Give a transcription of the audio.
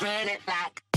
Let's run it back.